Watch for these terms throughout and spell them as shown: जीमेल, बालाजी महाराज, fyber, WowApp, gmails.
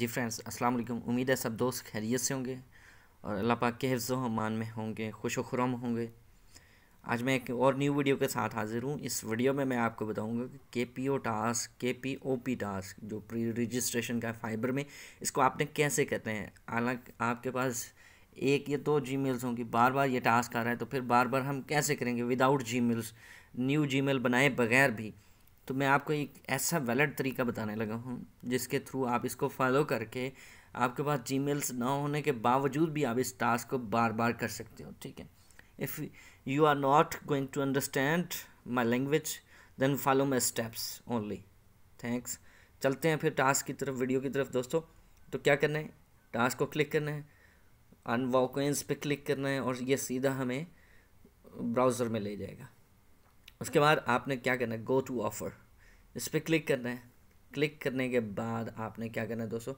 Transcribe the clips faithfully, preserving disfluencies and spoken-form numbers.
जी friends, अस्सलाम वालेकुम। उम्मीद है सब दोस्त खैरियत से होंगे और अल्लाह पाक के हिफ्ज़ व अमान में होंगे, खुश व खुरम होंगे। आज मैं एक और न्यू वीडियो के साथ हाज़िर हूँ। इस वीडियो में मैं आपको बताऊँगा कि K P O task, K P O P task जो प्री रजिस्ट्रेशन का फाइबर में, इसको आपने कैसे करते हैं। हालांकि आपके पास एक या दो जी मेल्स होंगी, बार बार ये टास्क आ रहा है, तो फिर बार बार हम कैसे करेंगे without Gmails, new Gmail बनाए बगैर भी। तो मैं आपको एक ऐसा वैलिड तरीका बताने लगा हूँ जिसके थ्रू आप इसको फॉलो करके आपके पास जीमेल्स ना होने के बावजूद भी आप इस टास्क को बार बार कर सकते हो। ठीक है, if you are not going to understand my language then follow my steps only. Thanks. चलते हैं फिर टास्क की तरफ, वीडियो की तरफ दोस्तों। तो क्या करना है, टास्क को क्लिक करना है, अन वाउकॉइंस पे क्लिक करना है और ये सीधा हमें ब्राउज़र में ले जाएगा। उसके बाद आपने क्या करना है, गो टू ऑफ़र, इस पर क्लिक करना है। क्लिक करने के बाद आपने क्या करना है दोस्तों,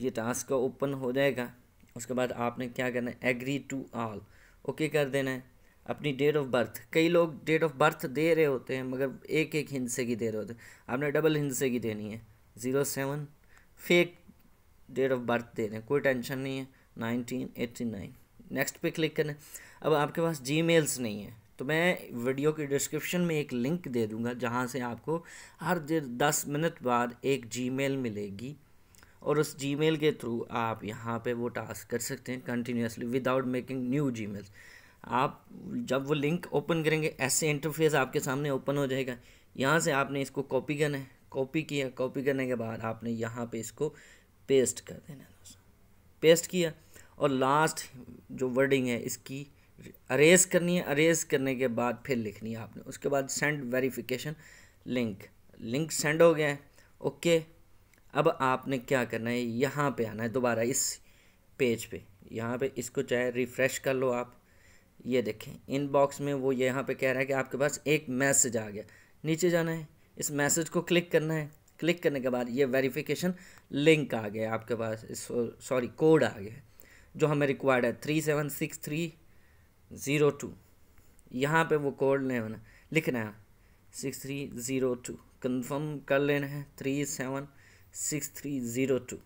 ये टास्क का ओपन हो जाएगा। उसके बाद आपने क्या करना है, एग्री टू ऑल, ओके कर देना है। अपनी डेट ऑफ बर्थ, कई लोग डेट ऑफ बर्थ दे रहे होते हैं मगर एक एक हिंसे की दे रहे होते हैं, आपने डबल हिंसे की देनी है। Zero seven fake date of birth दे रहे हैं, कोई टेंशन नहीं है। नाइनटीन एट्टी नाइन नेक्स्ट पे क्लिक करना है। अब आपके पास जी मेल्स नहीं है तो मैं वीडियो के डिस्क्रिप्शन में एक लिंक दे दूंगा जहां से आपको हर दस मिनट बाद एक जीमेल मिलेगी और उस जीमेल के थ्रू आप यहां पे वो टास्क कर सकते हैं continuously without making new जीमेल। आप जब वो लिंक ओपन करेंगे ऐसे इंटरफेस आपके सामने ओपन हो जाएगा। यहां से आपने इसको कॉपी करना है, कॉपी किया, कॉपी करने के बाद आपने यहाँ पर इसको पेस्ट कर देना है। पेस्ट किया और लास्ट जो वर्डिंग है इसकी अरेज करनी है। अरेज करने के बाद फिर लिखनी है आपने। उसके बाद send verification link, link send हो गया है, ओके। अब आपने क्या करना है, यहाँ पे आना है दोबारा इस पेज पे। यहाँ पे इसको चाहे रिफ़्रेश कर लो आप, ये देखें इनबॉक्स में वो यहाँ पे कह रहा है कि आपके पास एक मैसेज आ गया। नीचे जाना है, इस मैसेज को क्लिक करना है। क्लिक करने के बाद ये वेरिफिकेशन लिंक आ गया आपके पास, सॉरी कोड आ गया जो हमें रिक्वायर्ड है, three seven six three zero two. यहाँ पर वो कोड नहीं होना, लिखना है six three zero two, confirm कर लेना है three seven six three zero two,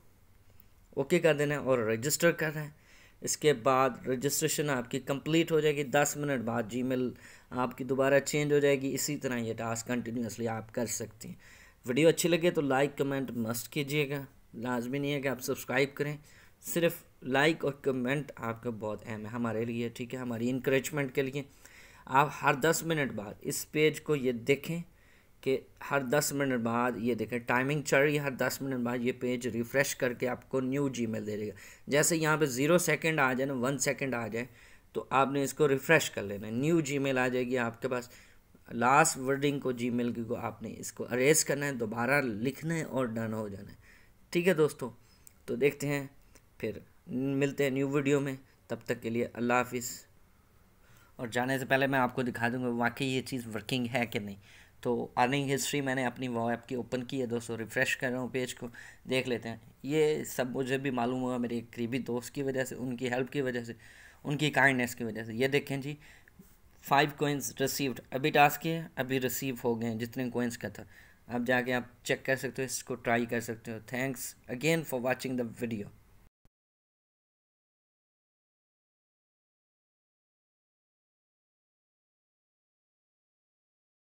okay कर देना है और रजिस्टर करना है। इसके बाद रजिस्ट्रेशन आपकी कंप्लीट हो जाएगी। दस मिनट बाद जीमेल आपकी दोबारा चेंज हो जाएगी। इसी तरह ये टास्क कंटिन्यूसली आप कर सकते हैं। वीडियो अच्छी लगे तो लाइक कमेंट मस्ट कीजिएगा, लाजमी नहीं है कि आप सब्सक्राइब करें, सिर्फ लाइक और कमेंट आपका बहुत अहम है हमारे लिए। ठीक है, हमारी इंकरेजमेंट के लिए। आप हर दस मिनट बाद इस पेज को ये देखें कि हर दस मिनट बाद ये देखें टाइमिंग चल रही है। हर दस मिनट बाद ये पेज रिफ़्रेश करके आपको न्यू जीमेल दे देगा। जैसे यहाँ पे ज़ीरो सेकंड आ जाए ना, वन सेकंड आ जाए तो आपने इसको रिफ़्रेश कर लेना, न्यू जीमेल आ जाएगी आपके पास। लास्ट वर्डिंग को जीमेल की को आपने इसको अरेज करना है, दोबारा लिखना है और डन हो जाना है। ठीक है दोस्तों, तो देखते हैं, फिर मिलते हैं न्यू वीडियो में। तब तक के लिए अल्लाह हाफिज़। और जाने से पहले मैं आपको दिखा दूंगा वाकई ये चीज़ वर्किंग है कि नहीं। तो अर्निंग हिस्ट्री मैंने अपनी WowApp की ओपन की है दोस्तों, रिफ़्रेश कर रहा हूँ पेज को, देख लेते हैं। ये सब मुझे भी मालूम हुआ मेरे एक करीबी दोस्त की वजह से, उनकी हेल्प की वजह से, उनकी काइंडनेस की वजह से। ये देखें जी, फाइव कोइंस रिसीव्ड, अभी टास्क के अभी रिसीव हो गए हैं जितने कोइंस का था। अब जाके आप चेक कर सकते हो, इसको ट्राई कर सकते हो। Thanks again for watching the video.